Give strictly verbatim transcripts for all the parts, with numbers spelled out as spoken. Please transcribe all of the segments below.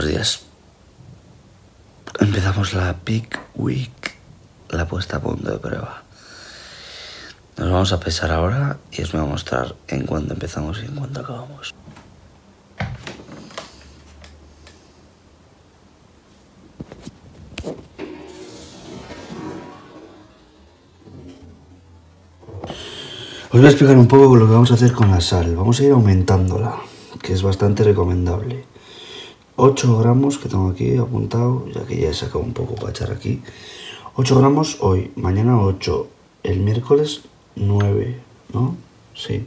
buenos días. Empezamos la Peak Week, la puesta a punto de prueba. Nos vamos a pesar ahora y os voy a mostrar en cuánto empezamos y en cuánto acabamos. Os voy a explicar un poco lo que vamos a hacer con la sal. Vamos a ir aumentándola, que es bastante recomendable. ocho gramos que tengo aquí apuntado, ya que ya he sacado un poco para echar aquí. ocho gramos hoy, mañana ocho, el miércoles nueve, ¿no? Sí.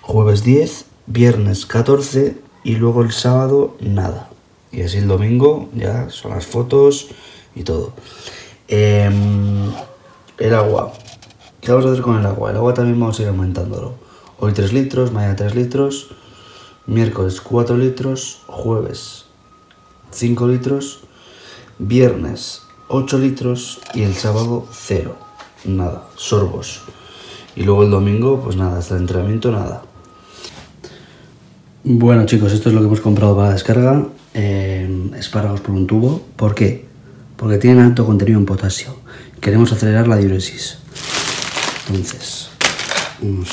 Jueves diez, viernes catorce y luego el sábado nada. Y así el domingo ya son las fotos y todo. Eh, el agua. ¿Qué vamos a hacer con el agua? El agua también vamos a ir aumentándolo. Hoy tres litros, mañana tres litros, miércoles cuatro litros, jueves cinco litros, viernes ocho litros y el sábado cero. Nada, sorbos. Y luego el domingo, pues nada, hasta el entrenamiento nada. Bueno chicos, esto es lo que hemos comprado para la descarga. Eh, espárragos por un tubo. ¿Por qué? Porque tienen alto contenido en potasio. Queremos acelerar la diuresis. Entonces, unos,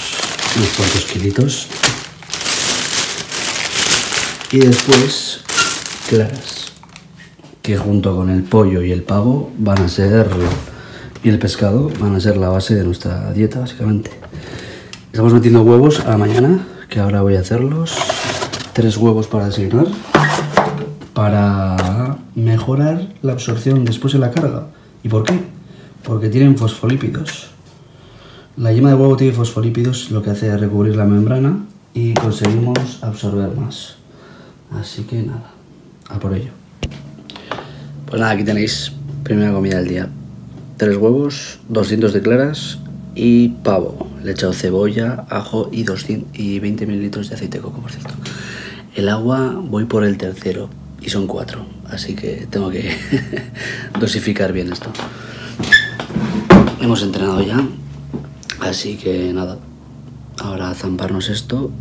unos cuantos kilitos. Y después, claras. Que junto con el pollo y el pavo van a ser, y el pescado, van a ser la base de nuestra dieta, básicamente. Estamos metiendo huevos a la mañana, que ahora voy a hacerlos. Tres huevos para desayunar. Para mejorar la absorción después de la carga. ¿Y por qué? Porque tienen fosfolípidos. La yema de huevo tiene fosfolípidos, lo que hace es recubrir la membrana y conseguimos absorber más. Así que nada, a por ello. Pues nada, aquí tenéis, primera comida del día. Tres huevos, doscientos de claras y pavo. Le he echado cebolla, ajo y, doscientos, y veinte mililitros de aceite de coco, por cierto. El agua voy por el tercero y son cuatro, así que tengo que dosificar bien esto. Hemos entrenado ya. Así que nada, ahora a zamparnos esto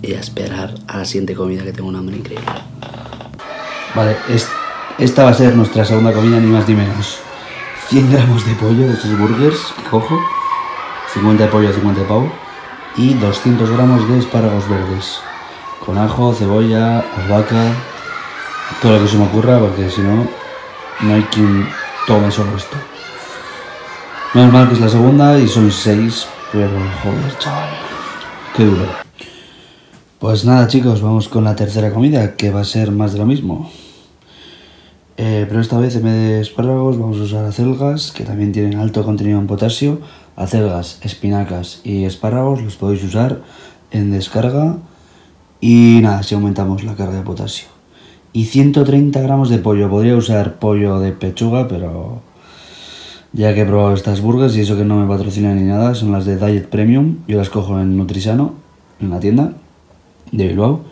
y a esperar a la siguiente comida, que tengo un hambre increíble. Vale, es, esta va a ser nuestra segunda comida, ni más ni menos. cien gramos de pollo de estos burgers que cojo, cincuenta de pollo, cincuenta de pavo y doscientos gramos de espárragos verdes. Con ajo, cebolla, albahaca, todo lo que se me ocurra, porque si no, no hay quien tome solo esto. Menos mal que es la segunda y son seis, pero joder, chaval, qué duro. Pues nada chicos, vamos con la tercera comida, que va a ser más de lo mismo. Eh, pero esta vez en vez de espárragos vamos a usar acelgas, que también tienen alto contenido en potasio. Acelgas, espinacas y espárragos los podéis usar en descarga. Y nada, así aumentamos la carga de potasio. Y ciento treinta gramos de pollo, podría usar pollo de pechuga, pero... ya que he probado estas burgers y eso que no me patrocinan ni nada, son las de Diet Premium. Yo las cojo en NutriSano, en la tienda de Bilbao.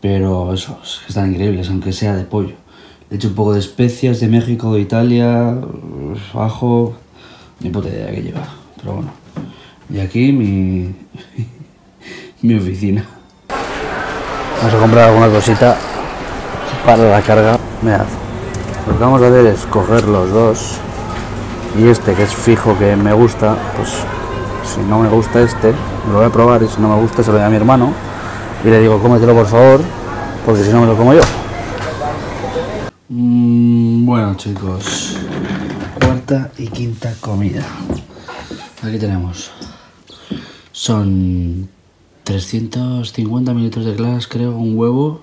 Pero eso, es que están increíbles, aunque sea de pollo. Le echo un poco de especias de México, de Italia, ajo, ni puta idea que lleva. Pero bueno, y aquí mi, mi oficina. Vamos a comprar alguna cosita para la carga. Mirad, lo que vamos a hacer es coger los dos. Y este, que es fijo, que me gusta, pues si no me gusta este, lo voy a probar y si no me gusta se lo doy a mi hermano y le digo, cómetelo por favor, porque si no me lo como yo. Mm, bueno chicos, cuarta y quinta comida. Aquí tenemos, son trescientos cincuenta mililitros de claras, creo, un huevo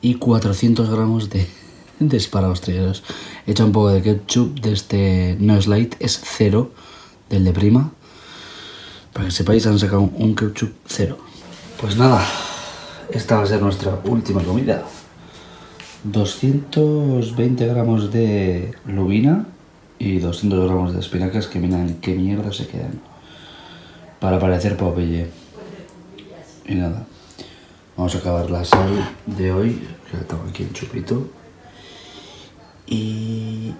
y cuatrocientos gramos de... de espárragos trigueros. He hecho un poco de ketchup de este No's Light, es cero, del de prima. Para que sepáis, han sacado un ketchup cero. Pues nada, esta va a ser nuestra última comida. doscientos veinte gramos de lubina y doscientos gramos de espinacas, que miran qué mierda se quedan. Para parecer Popeye. Y nada, vamos a acabar la sal de hoy, que la tengo aquí en chupito. Y,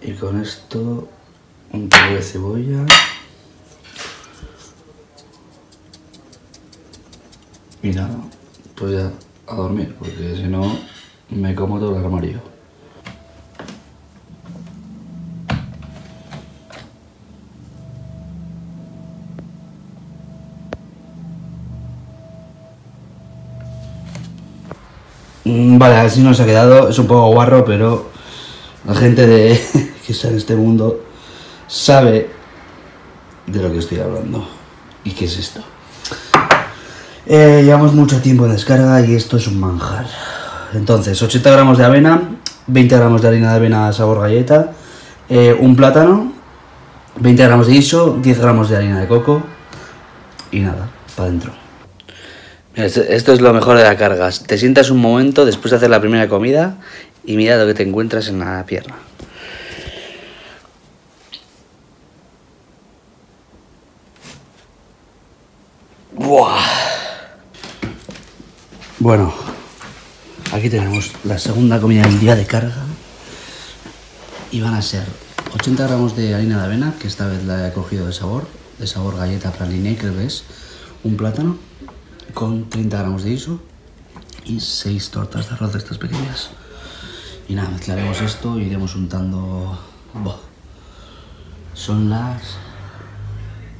y con esto un poco de cebolla y nada, pues ya a dormir, porque si no me como todo el armario. Vale, así nos ha quedado. Es un poco guarro, pero la gente de que está en este mundo sabe de lo que estoy hablando. ¿Y qué es esto? Eh, llevamos mucho tiempo en descarga y esto es un manjar. Entonces, ochenta gramos de avena, veinte gramos de harina de avena sabor galleta, eh, un plátano, veinte gramos de guiso, diez gramos de harina de coco y nada, para adentro. Esto es lo mejor de la carga. Te sientas un momento después de hacer la primera comida y mira lo que te encuentras en la pierna. ¡Buah! Bueno, aquí tenemos la segunda comida del día de carga y van a ser ochenta gramos de harina de avena, que esta vez la he cogido de sabor, de sabor galleta praliné, creo que es, un plátano, con treinta gramos de guiso y seis tortas de arroz de estas pequeñas. Y nada, mezclaremos esto y iremos untando. Buah. Son las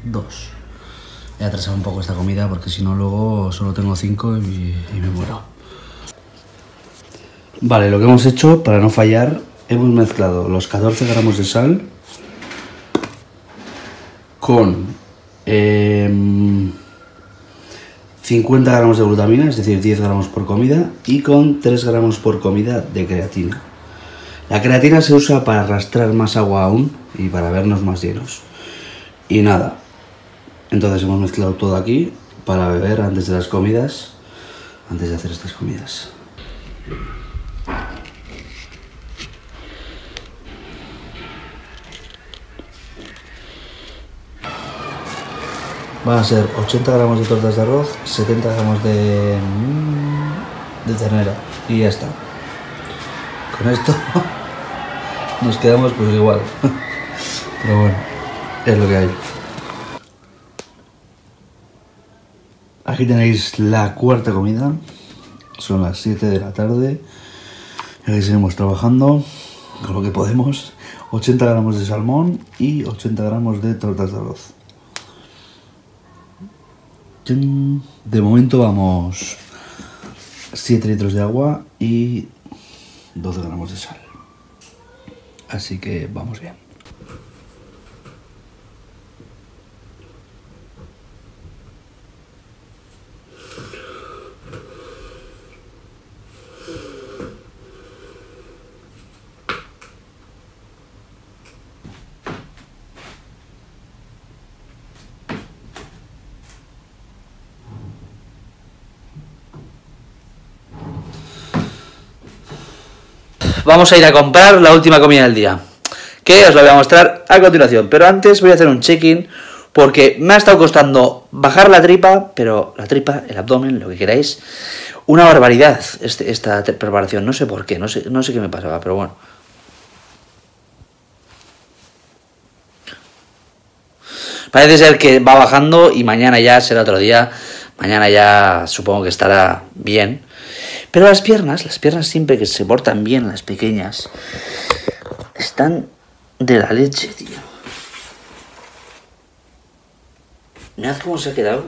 dos. He atrasado un poco esta comida porque si no luego solo tengo cinco y, y me muero. Vale, lo que hemos hecho para no fallar, hemos mezclado los catorce gramos de sal con eh, cincuenta gramos de glutamina, es decir, diez gramos por comida, y con tres gramos por comida de creatina. La creatina se usa para arrastrar más agua aún y para vernos más llenos. Y nada, entonces hemos mezclado todo aquí para beber antes de las comidas, antes de hacer estas comidas. Van a ser ochenta gramos de tortas de arroz, setenta gramos de, de ternera y ya está. Con esto nos quedamos pues igual, pero bueno, es lo que hay. Aquí tenéis la cuarta comida, son las siete de la tarde, aquí seguimos trabajando con lo que podemos, ochenta gramos de salmón y ochenta gramos de tortas de arroz. De momento vamos siete litros de agua y doce gramos de sal. Así que vamos bien. Vamos a ir a comprar la última comida del día, que os la voy a mostrar a continuación. Pero antes voy a hacer un check-in, porque me ha estado costando bajar la tripa, pero la tripa, el abdomen, lo que queráis, una barbaridad este, esta preparación. No sé por qué, no sé, no sé qué me pasaba, pero bueno. Parece ser que va bajando y mañana ya será otro día. Mañana ya supongo que estará bien. Pero las piernas, las piernas siempre que se portan bien, las pequeñas, están de la leche, tío. Mirad cómo se ha quedado.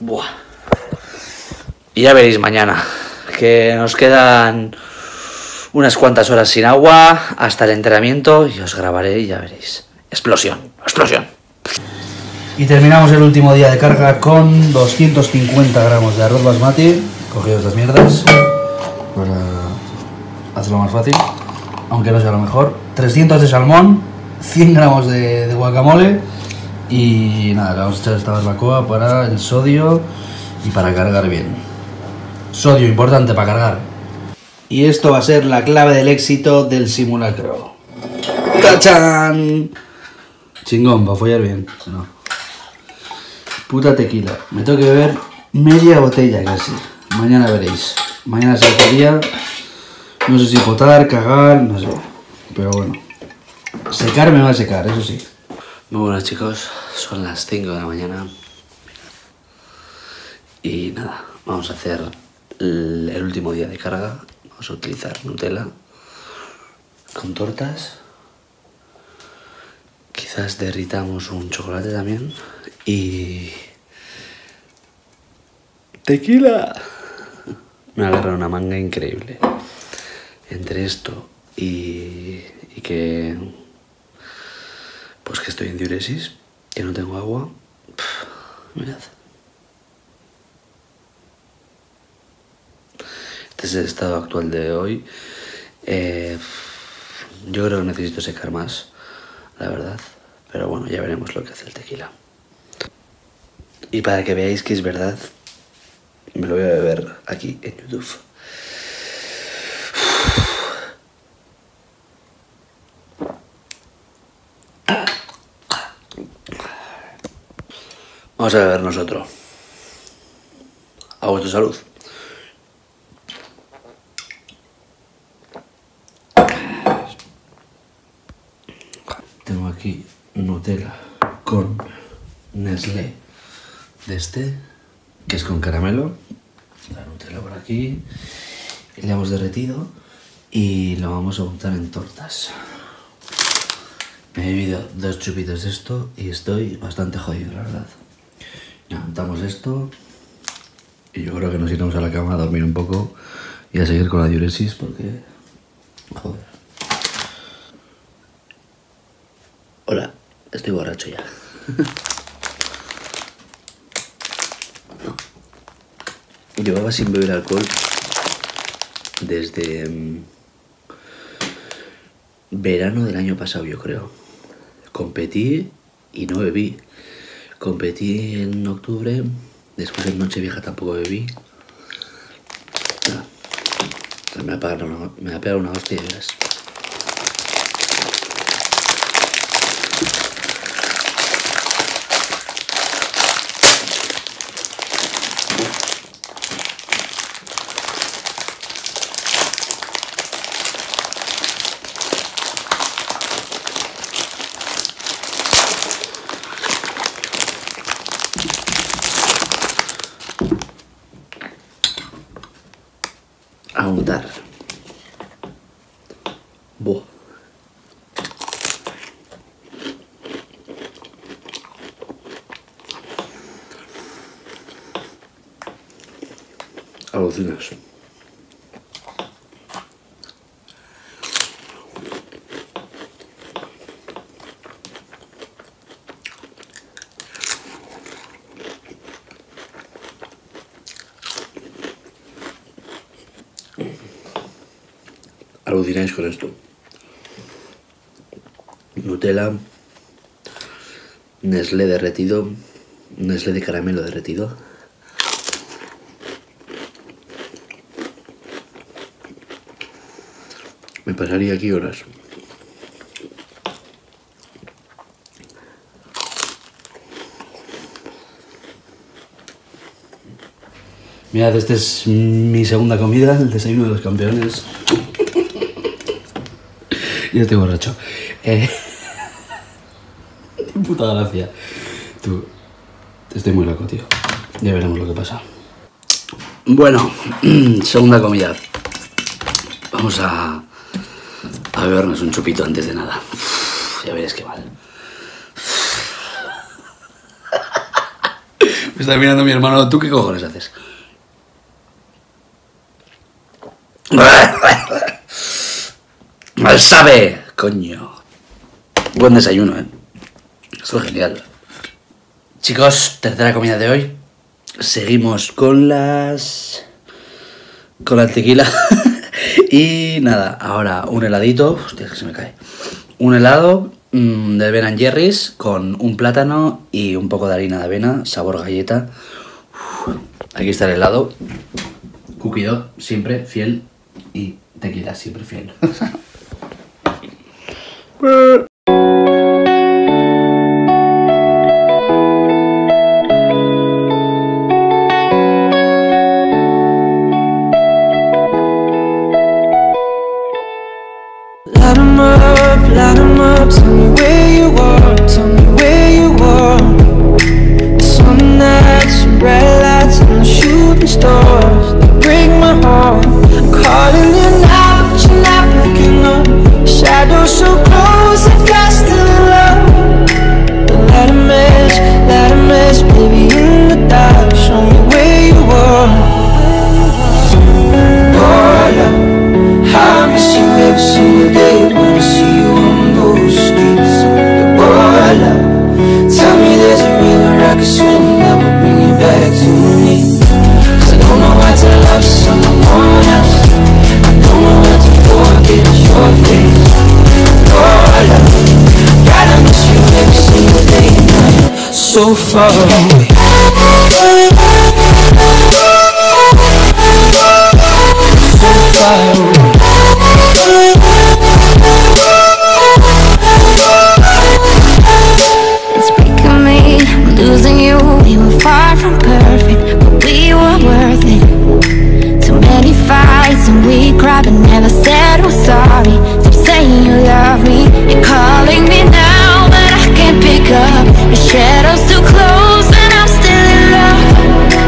Buah. Y ya veréis mañana, que nos quedan unas cuantas horas sin agua hasta el entrenamiento y os grabaré y ya veréis. Explosión, explosión. Y terminamos el último día de carga con doscientos cincuenta gramos de arroz basmati. Cogido estas mierdas para hacerlo más fácil, aunque no sea lo mejor. trescientos de salmón, cien gramos de, de guacamole y nada, le vamos a echar esta barbacoa para el sodio y para cargar bien. Sodio importante para cargar. Y esto va a ser la clave del éxito del simulacro. ¡Tachán! Chingón, va a follar bien, no. Puta tequila, me tengo que beber media botella casi, mañana veréis, mañana será otro día, no sé si botar, cagar, no sé, pero bueno, secar me va a secar, eso sí. Muy buenas chicos, son las cinco de la mañana, Y nada, vamos a hacer el último día de carga. Vamos a utilizar Nutella con tortas. Quizás derritamos un chocolate también. Y... ¡tequila! Me agarra una manga increíble. Entre esto y, y que... pues que estoy en diuresis, que no tengo agua. Pff, mirad. Este es el estado actual de hoy. Eh, yo creo que necesito secar más, la verdad. Pero bueno, ya veremos lo que hace el tequila. Y para que veáis que es verdad, me lo voy a beber aquí en YouTube. Vamos a beber nosotros. A vuestra salud. Tengo aquí Nutella con Nestlé de este, que es con caramelo. La Nutella por aquí. Le hemos derretido y lo vamos a untar en tortas. Me he bebido dos chupitos de esto y estoy bastante jodido, la verdad. Levantamos esto y yo creo que nos iremos a la cama a dormir un poco y a seguir con la diuresis porque... joder. Hola, estoy borracho ya. No. Llevaba sin beber alcohol desde um, verano del año pasado, yo creo. Competí y no bebí. Competí en octubre, después en Nochevieja tampoco bebí. No, me va a pegar una, me va a pegar una hostia de veras. A untar. Buah. Alucinas. Alucináis con esto. Nutella, Nestlé derretido, Nestlé de caramelo derretido. Me pasaría aquí horas. Mirad, esta es mi segunda comida, el desayuno de los campeones. Yo estoy borracho. Eh... Puta gracia. Tú, estoy muy loco, tío. Ya veremos lo que pasa. Bueno, segunda comida. Vamos a, a bebernos un chupito antes de nada. Ya veréis qué mal. Me está mirando mi hermano. ¿Tú qué cojones haces? ¡Mal sabe! ¡Coño! Buen desayuno, ¿eh? Esto es genial. Chicos, tercera comida de hoy. Seguimos con las... con la tequila. Y nada, ahora un heladito. Hostia, que se me cae. Un helado mmm, de Ben and Jerry's con un plátano y un poco de harina de avena, sabor galleta. Uf, aquí está el helado. Cookie Dog, siempre fiel. Y tequila, siempre fiel. Brrr. Light 'em up, light 'em up, tell me where you are, tell me where you are. Some nights, red lights, and It's becoming, I'm losing you. We were far from perfect, but we were worth it. Too many fights and we cried, but never said we're sorry. Stop saying you love me, you're calling me now, but I can't pick up. Your shadow's too close and I'm still in love.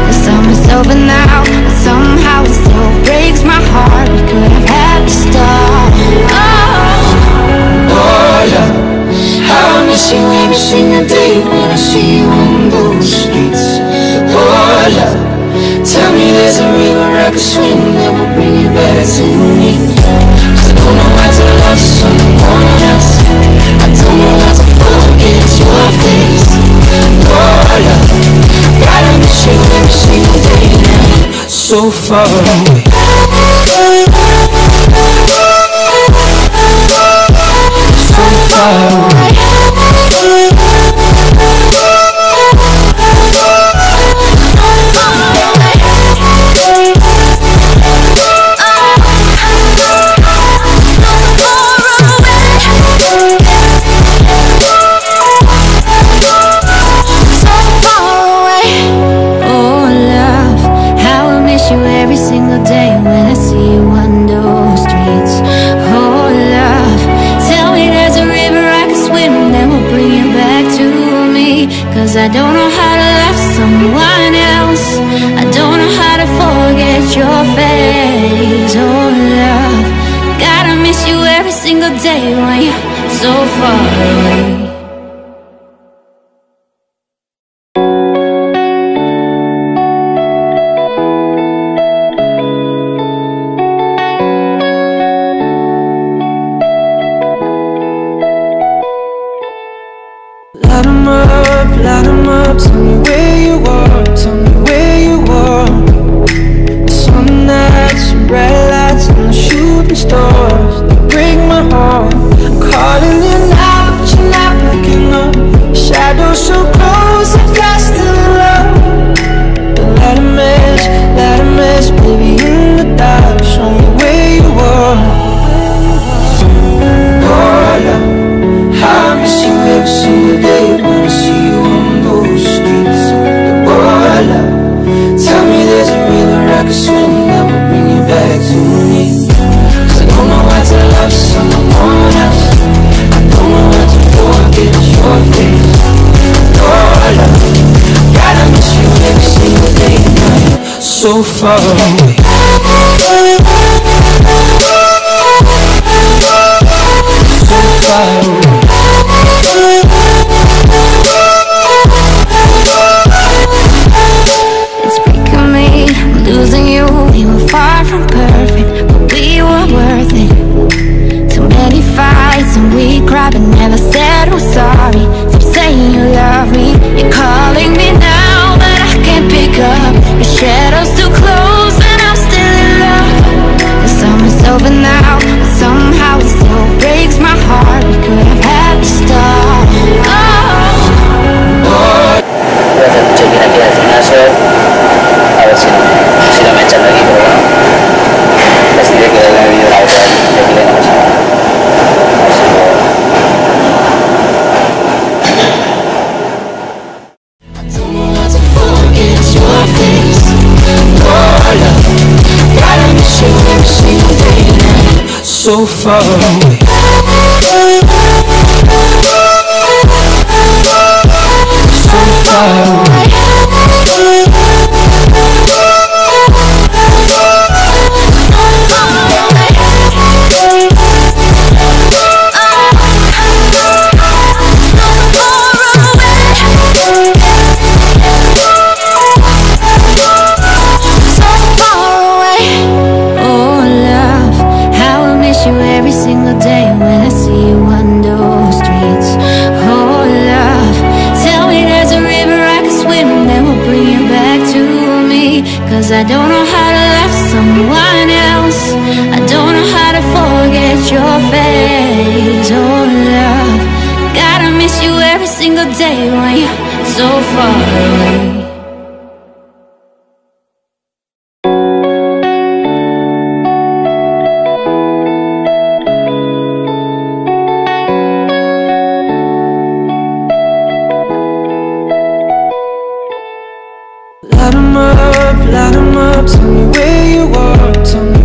The summer's over now, but somehow it still breaks my heart. We could have had to stop. Oh, oh yeah, I miss you every single day when I see you on those streets. Oh yeah, tell me there's a river I could swim that will bring you back to me. I don't know how to love someone else. I don't know how to forget your face. Oh yeah, gotta miss you every single day now. So far away. So far away. I don't know how to love someone else. I don't know how to forget your face. Oh love, gotta miss you every single day when you're so far away. So far away. So far away. It's becoming, I'm losing you. We were far from perfect, but we were worth it. Too many fights and we cried, but never said we're sorry. Stop saying you love me, you're calling me now, but I can't pick up. Your shadow's too close and I'm still in love. The summer's over now, but somehow it still breaks my heart. We could have had to stop. Oh, oh. Gracias a mucho que ir aquí al gimnasio. A ver si no, si no me echan de aquí, pero bueno. Así de que le he vivido la otra vez de aquí de la noche. Así que... So far away. So far away. I don't know how to love someone else. I don't know how to forget your face. Oh love, gotta miss you every single day when you're so far away. Light 'em up, light 'em up, tell me where you are, tell me.